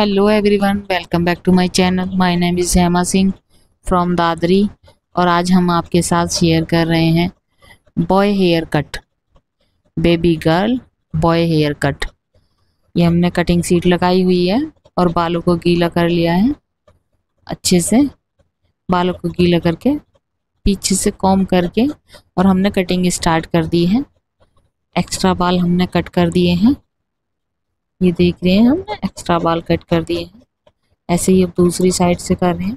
Hello everyone, welcome back to my channel. My name is Hema Singh from Dadri और आज हम आपके साथ शेयर कर रहे हैं boy hair cut, baby girl boy hair cut. ये हमने कटिंग सीट लगाई हुई है और बालों को गीला कर लिया है। अच्छे से बालों को गीला करके पीछे से कॉम करके और हमने कटिंग स्टार्ट कर दी है। एक्स्ट्रा बाल हमने कट कर दिए हैं, ये देख रहे हैं, हमने एक्स्ट्रा बाल कट कर दिए हैं। ऐसे ही अब दूसरी साइड से कर रहे हैं।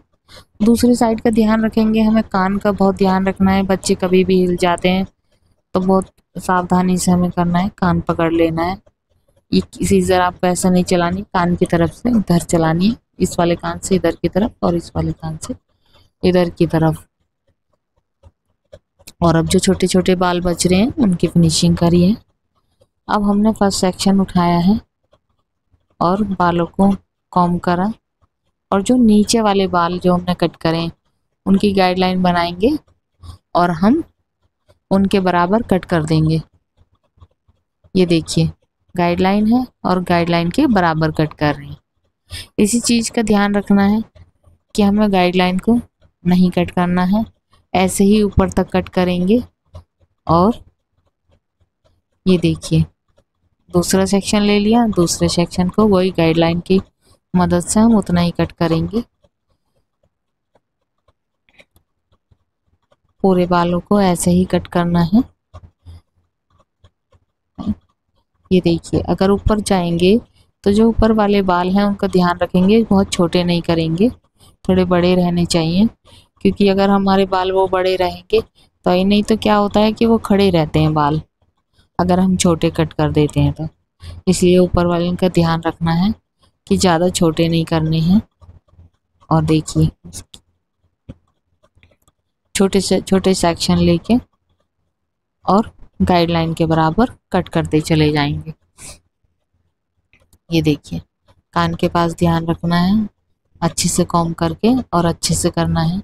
दूसरी साइड का ध्यान रखेंगे, हमें कान का बहुत ध्यान रखना है। बच्चे कभी भी हिल जाते हैं तो बहुत सावधानी से हमें करना है, कान पकड़ लेना है। ये सीजर आपको ऐसा नहीं चलानी, कान की तरफ से इधर चलानी है, इस वाले कान से इधर की तरफ और इस वाले कान से इधर की तरफ। और अब जो छोटे छोटे बाल बच रहे हैं उनकी फिनिशिंग करिए। अब हमने फर्स्ट सेक्शन उठाया है और बालों को कॉम करा और जो नीचे वाले बाल जो हमने कट करें उनकी गाइडलाइन बनाएंगे और हम उनके बराबर कट कर देंगे। ये देखिए गाइडलाइन है और गाइडलाइन के बराबर कट कर रहे हैं। इसी चीज़ का ध्यान रखना है कि हमें गाइडलाइन को नहीं कट करना है, ऐसे ही ऊपर तक कट करेंगे। और ये देखिए दूसरा सेक्शन ले लिया, दूसरे सेक्शन को वही गाइडलाइन की मदद से हम उतना ही कट करेंगे। पूरे बालों को ऐसे ही कट करना है। ये देखिए अगर ऊपर जाएंगे तो जो ऊपर वाले बाल हैं उनका ध्यान रखेंगे, बहुत छोटे नहीं करेंगे, थोड़े बड़े रहने चाहिए। क्योंकि अगर हमारे बाल वो बड़े रहेंगे तो ही नहीं तो क्या होता है कि वो खड़े रहते हैं बाल, अगर हम छोटे कट कर देते हैं तो। इसलिए ऊपर वाले का ध्यान रखना है कि ज़्यादा छोटे नहीं करने हैं। और देखिए छोटे से छोटे सेक्शन लेके और गाइडलाइन के बराबर कट करते चले जाएंगे। ये देखिए कान के पास ध्यान रखना है, अच्छे से कॉम करके और अच्छे से करना है।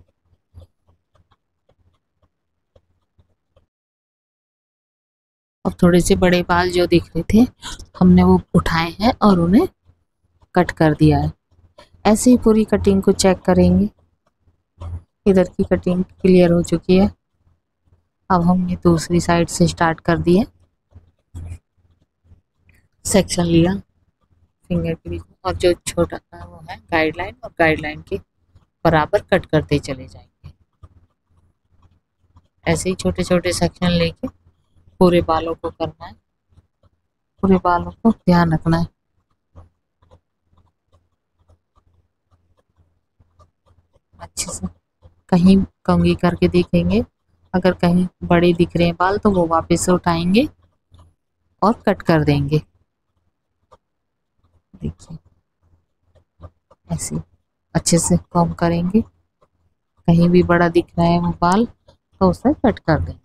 अब थोड़े से बड़े बाल जो दिख रहे थे हमने वो उठाए हैं और उन्हें कट कर दिया है। ऐसे ही पूरी कटिंग को चेक करेंगे। इधर की कटिंग क्लियर हो चुकी है, अब हमने दूसरी साइड से स्टार्ट कर दी है। सेक्शन लिया फिंगर के बीच में और जो छोटा वो है गाइडलाइन और गाइडलाइन के बराबर कट करते चले जाएंगे। ऐसे ही छोटे छोटे सेक्शन लेके पूरे बालों को करना है, पूरे बालों को ध्यान रखना है। अच्छे से कहीं कंघी करके देखेंगे, अगर कहीं बड़े दिख रहे हैं बाल तो वो वापस उठाएंगे और कट कर देंगे। देखिए ऐसे अच्छे से कॉम करेंगे, कहीं भी बड़ा दिख रहा है वो बाल तो उसे कट कर देंगे।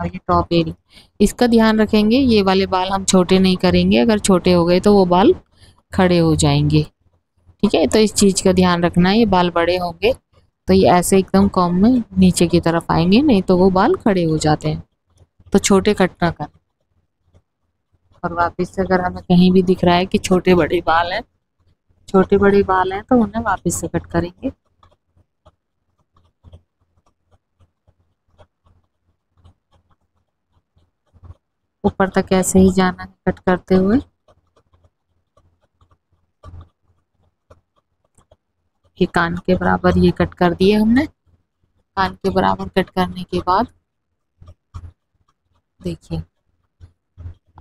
और ये टॉप एरिया इसका ध्यान रखेंगे, ये वाले बाल हम छोटे नहीं करेंगे, अगर छोटे हो गए तो वो बाल खड़े हो जाएंगे। ठीक है, तो इस चीज़ का ध्यान रखना है। ये बाल बड़े होंगे तो ये ऐसे एकदम कॉम में नीचे की तरफ आएंगे, नहीं तो वो बाल खड़े हो जाते हैं, तो छोटे कट ना करें। और वापस से अगर हमें कहीं भी दिख रहा है कि छोटे बड़े बाल हैं, छोटे बड़े बाल हैं तो उन्हें वापस से कट करेंगे। ऊपर तक ऐसे ही जाना है कट करते हुए। ये कान के बराबर ये कट कर दिए हमने। कान के बराबर कट करने के बाद देखिए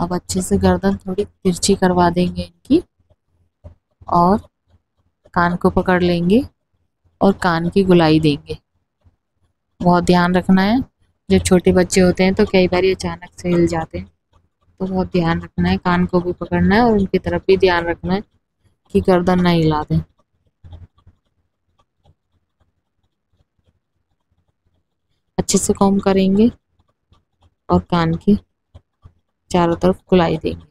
अब अच्छे से गर्दन थोड़ी तिरछी करवा देंगे इनकी और कान को पकड़ लेंगे और कान की गुलाई देंगे। बहुत ध्यान रखना है, जो छोटे बच्चे होते हैं तो कई बार अचानक से हिल जाते हैं, तो बहुत ध्यान रखना है। कान को भी पकड़ना है और उनकी तरफ भी ध्यान रखना है कि गर्दन ना हिला दें। अच्छे से कॉम करेंगे और कान की चारों तरफ गुलाई देंगे।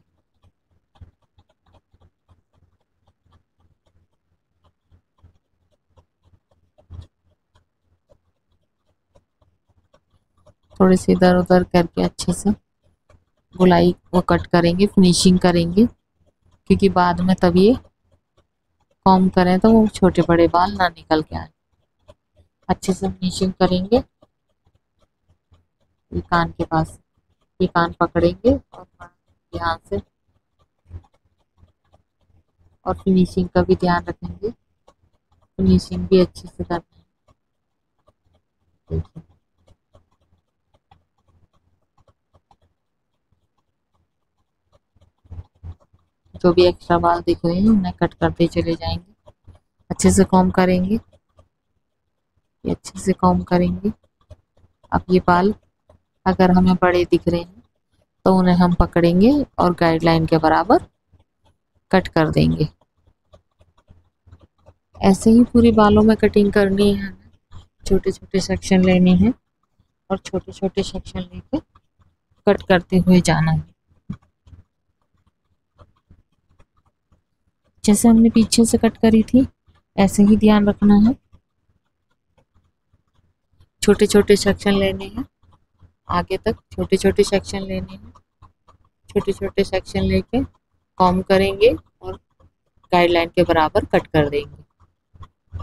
थोड़े से इधर उधर करके अच्छे से गुलाई वो कट करेंगे, फिनिशिंग करेंगे क्योंकि बाद में तब ये कॉम करें तो वो छोटे बड़े बाल ना निकल के आए। अच्छे से फिनिशिंग करेंगे। ये कान के पास ये कान पकड़ेंगे और ध्यान से, और फिनिशिंग का भी ध्यान रखेंगे। फिनिशिंग भी अच्छे से करना है। देखिए जो भी एक्स्ट्रा बाल दिख रहे हैं उन्हें कट करते चले जाएंगे। अच्छे से कॉम करेंगे, ये अच्छे से कॉम करेंगे। अब ये बाल अगर हमें बड़े दिख रहे हैं तो उन्हें हम पकड़ेंगे और गाइडलाइन के बराबर कट कर देंगे। ऐसे ही पूरे बालों में कटिंग करनी है। छोटे छोटे सेक्शन लेने हैं और छोटे छोटे सेक्शन लेके कट करते हुए जाना है। जैसे हमने पीछे से कट करी थी ऐसे ही ध्यान रखना है। छोटे छोटे सेक्शन लेने हैं, आगे तक छोटे छोटे सेक्शन लेने हैं। छोटे छोटे सेक्शन लेके कॉम करेंगे और गाइडलाइन के बराबर कट कर देंगे।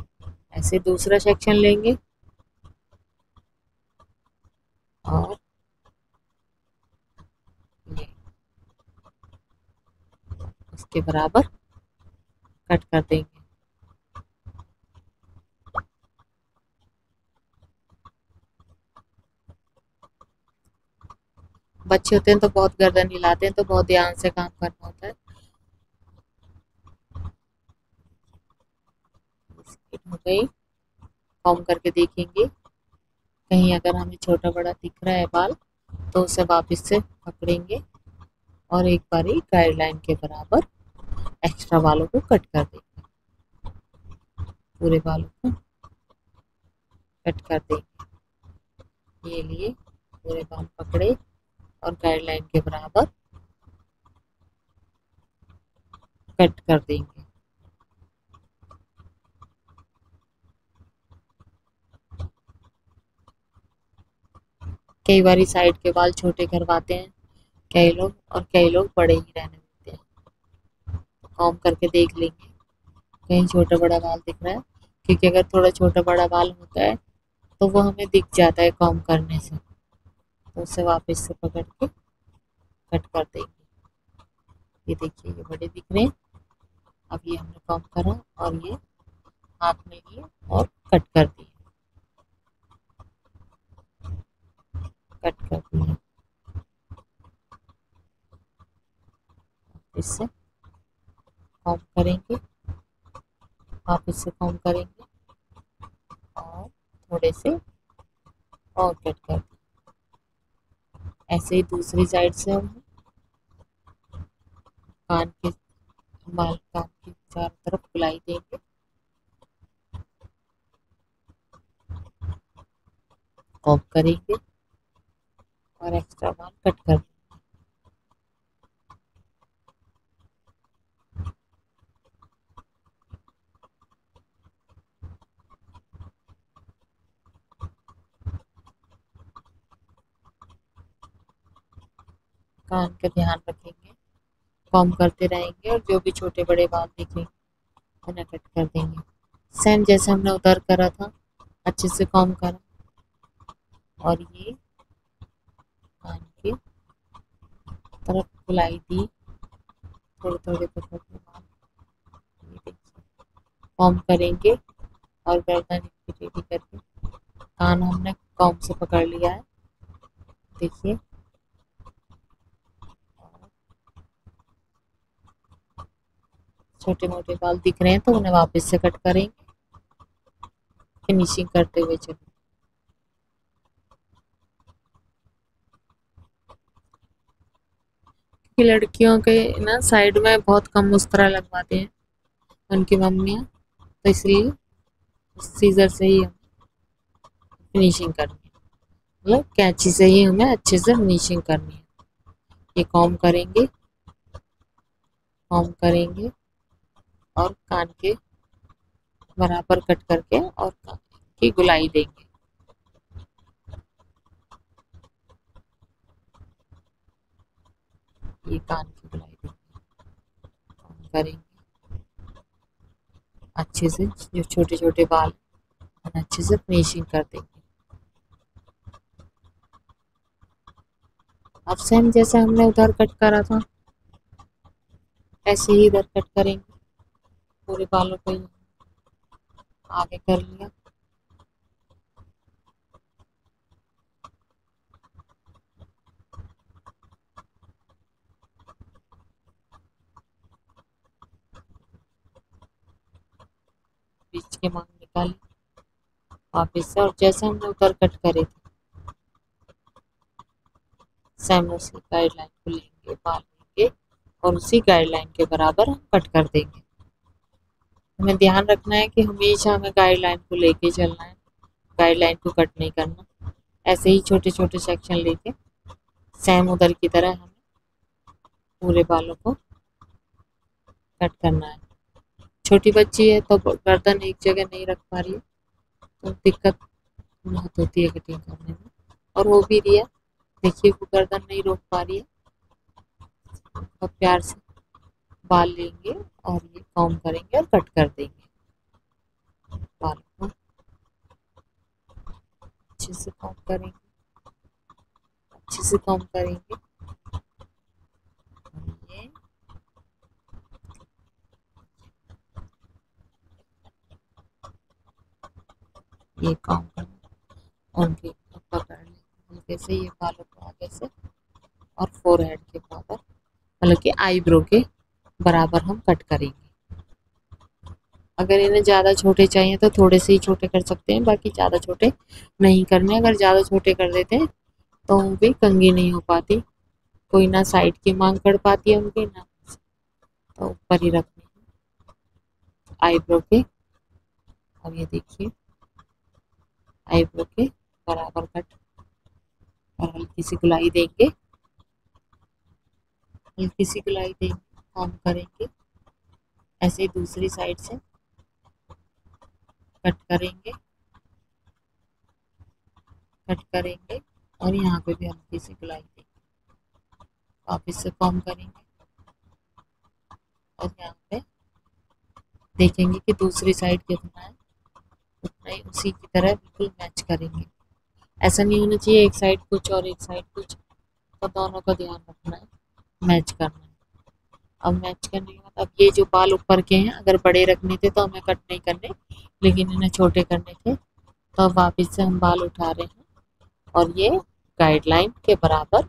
ऐसे दूसरा सेक्शन लेंगे और इसके बराबर कट कर देंगे। बच्चे होते हैं तो बहुत गर्दन हिलाते हैं, तो बहुत ध्यान से काम करना होता है। कॉम करके देखेंगे कहीं अगर हमें छोटा बड़ा दिख रहा है बाल तो उसे वापस से पकड़ेंगे और एक बारी गाइडलाइन के बराबर एक्स्ट्रा बालों को कट कर देंगे। पूरे बालों को कट कर देंगे। ये लिए पूरे बाल पकड़े और गाइडलाइन के बराबर कट कर देंगे। कई बार साइड के बाल छोटे करवाते हैं कई लोग, और कई लोग बड़े ही रहने देते हैं। कॉम करके देख लेंगे कहीं छोटा बड़ा बाल दिख रहा है, क्योंकि अगर थोड़ा छोटा बड़ा बाल होता है तो वो हमें दिख जाता है कॉम करने से, तो उसे वापस से पकड़ के कट कर देंगे। ये देखिए ये बड़े दिख रहे हैं। अब ये हमने कॉम करा और ये हाथ में लिए और कट कर दिए, कट कर दिए। इससे कॉम करेंगे, वापस से कॉम करेंगे और थोड़े से और कट कर देंगे। ऐसे ही दूसरी साइड से हम कान के चारों तरफ फुलाई देंगे। कॉम करेंगे और एक्स्ट्रा बाल कट कर देंगे। कान का ध्यान रखेंगे, कॉम करते रहेंगे और जो भी छोटे बड़े बाल दिखेंगे उन्हें कट कर देंगे। सेम जैसे हमने उधर करा था, अच्छे से कॉम करा और ये कान के तरफ फुलाई दी, थोड़े थोड़े पकड़ के बाल। ये देखिए कॉम करेंगे और गर्दन रेडी करके कान हमने कॉम से पकड़ लिया है। देखिए छोटे मोटे बाल दिख रहे हैं तो उन्हें वापस से कट करेंगे। फिनिशिंग करते हुए चलें। लड़कियों के ना साइड में बहुत कम उस्तरा लगवाते हैं उनकी मम्मियाँ, तो इसलिए सीजर से ही हम फिनिशिंग करनी है, मतलब कैंची से ही हमें अच्छे से फिनिशिंग करनी है। ये कॉम करेंगे, कॉम करेंगे और कान के बराबर कट करके और कान की गुलाई देंगे। ये कान की गुलाई देंगे, करेंगे, अच्छे से जो छोटे छोटे बाल हैं अच्छे से फिनिशिंग कर देंगे। अब सेम जैसे हमने उधर कट करा था ऐसे ही इधर कट करेंगे, पूरे बालों को आगे कर लिया। बीच के मांग निकाली वापिस से, और जैसे हमने उधर कट करे थे सेम उसी गाइडलाइन को लेंगे, बाल लेंगे और उसी गाइडलाइन के बराबर हम कट कर देंगे। हमें ध्यान रखना है कि हमेशा हमें गाइडलाइन को लेके चलना है, गाइडलाइन को कट नहीं करना। ऐसे ही छोटे छोटे सेक्शन लेके सेम उधर की तरह हमें पूरे बालों को कट करना है। छोटी बच्ची है तो गर्दन एक जगह नहीं रख पा रही है तो दिक्कत बहुत होती है कटिंग करने में, और वो भी रिया देखिए वो गर्दन नहीं रोक पा रही है। तो प्यार से बाल लेंगे और ये कॉम करेंगे और कट कर देंगे, बाल को अच्छे से कॉम करेंगे, अच्छे से कॉम करेंगे। ये कॉम करना उनके पकड़ लें हल्के से, ये बालों को आगे से और फोरहेड के बराबर मतलब कि आईब्रो के बराबर हम कट करेंगे। अगर इन्हें ज़्यादा छोटे चाहिए तो थोड़े से ही छोटे कर सकते हैं, बाकी ज़्यादा छोटे नहीं करने। अगर ज़्यादा छोटे कर देते हैं तो उनकी कंघी नहीं हो पाती, कोई ना साइड की मांग कर पाती है उनकी ना, तो ऊपर ही रखनी है आईब्रो के। और ये देखिए आईब्रो के बराबर कट, और हल्की सी गुलाई देंगे, हल्की सी गुलाई देंगे, कॉम करेंगे। ऐसे ही दूसरी साइड से कट करेंगे, कट करेंगे और यहाँ पे भी हल्की सी गुलाई देंगे, वापस से कॉम करेंगे। और यहाँ पे देखेंगे कि दूसरी साइड कितना है उतना ही उसी की तरह बिल्कुल मैच करेंगे। ऐसा नहीं होना चाहिए एक साइड कुछ और एक साइड कुछ, तो दोनों का ध्यान रखना है, मैच करना है। अब मैच करने के बाद अब ये जो बाल ऊपर के हैं अगर बड़े रखने थे तो हमें कट नहीं करने, लेकिन इन्हें छोटे करने थे तो अब वापस से हम बाल उठा रहे हैं और ये गाइडलाइन के बराबर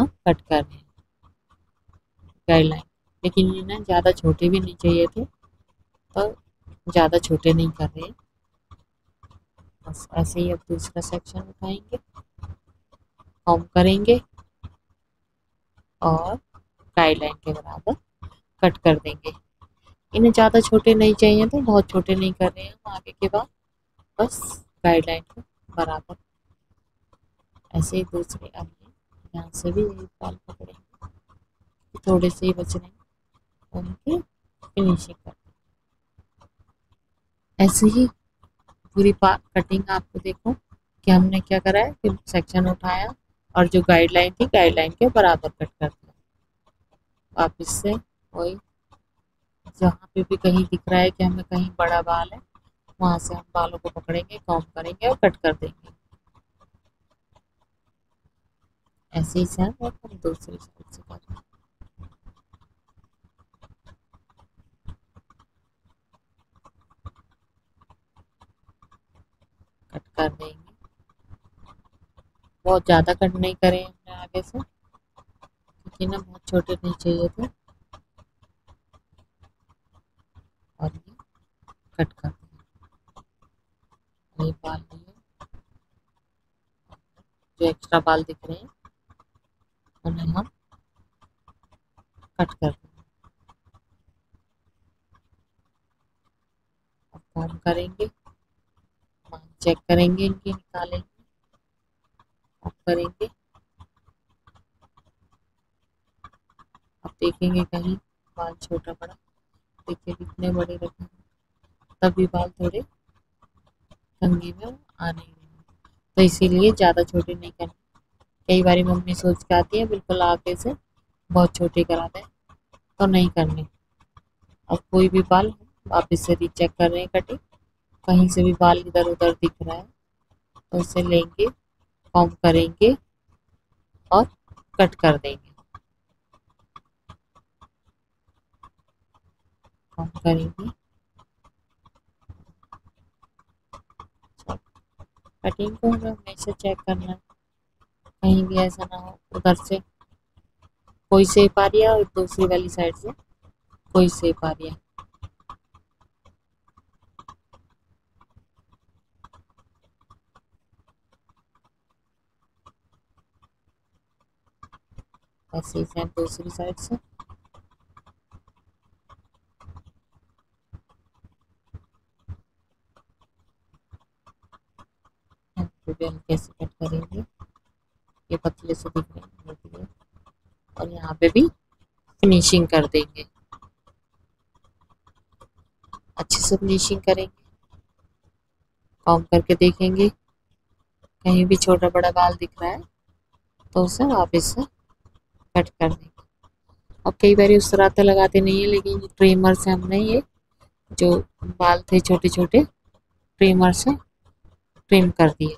हम कट कर रहे हैं गाइडलाइन। लेकिन इन्हें ज़्यादा छोटे भी नहीं चाहिए थे तो ज़्यादा छोटे नहीं कर रहे हैं। बस ऐसे ही अब दूसरा सेक्शन उठाएंगे, कॉम करेंगे और गाइडलाइन के बराबर कट कर देंगे। इन्हें ज़्यादा छोटे नहीं चाहिए तो बहुत छोटे नहीं कर रहे हैं हम आगे के बाद, बस गाइडलाइन के बराबर। ऐसे ही दूसरे अब यहाँ से भी यही बाल पकड़ेंगे, थोड़े से ही बच रहे हैं उनकी फिनिशिंग कर। ऐसे ही पूरी कटिंग आपको देखो कि हमने क्या करा है कि सेक्शन उठाया और जो गाइडलाइन थी गाइडलाइन के बराबर कट कर दिया। वापस से वही जहाँ पे भी कहीं दिख रहा है कि हमें कहीं बड़ा बाल है वहाँ से हम बालों को पकड़ेंगे, कॉम करेंगे और कट कर देंगे। ऐसे ही सेम और हम दूसरी साइड से करेंगे। कर देंगे, बहुत ज़्यादा कट नहीं करें हमने आगे से क्योंकि ना बहुत छोटे नहीं चाहिए थे, और ये कट कर देंगे। ये बाल लिए जो एक्स्ट्रा बाल दिख रहे हैं उन्हें हम कट कर देंगे। अब कॉम करेंगे, चेक करेंगे इनकी, निकालेंगे और करेंगे। अब देखेंगे कहीं बाल छोटा बड़ा, देखिए कितने बड़े रखेंगे तभी बाल थोड़े कंघी में आने देंगे, तो इसीलिए ज़्यादा छोटे नहीं करने। कई बार मम्मी सोच के आती है बिल्कुल आगे से बहुत छोटे कराते हैं तो नहीं करने, और कोई भी बाल आप इसे रीचेक कर रहे हैं कटिंग, कहीं से भी बाल इधर उधर दिख रहा है तो इसे लेंगे, कॉम करेंगे और कट कर देंगे। कॉम करेंगे, कटिंग को हमें हमेशा चेक करना है, कहीं भी ऐसा ना हो उधर से कोई शेप आ रहा है और दूसरी वाली साइड से कोई शेप आ रहा है। ऐसे ही दूसरी साइड से कैसे कट करेंगे, ये पतले से दिखने होती है और यहाँ पे भी फिनिशिंग कर देंगे, अच्छे से फिनिशिंग करेंगे। कॉम करके देखेंगे, कहीं भी छोटा बड़ा बाल दिख रहा है तो उसे वापस से कट कर देंगे। अब कई बार शरारतें लगाते नहीं है, लेकिन ट्रिमर से हमने ये जो बाल थे छोटे छोटे ट्रिमर से ट्रिम कर दिए।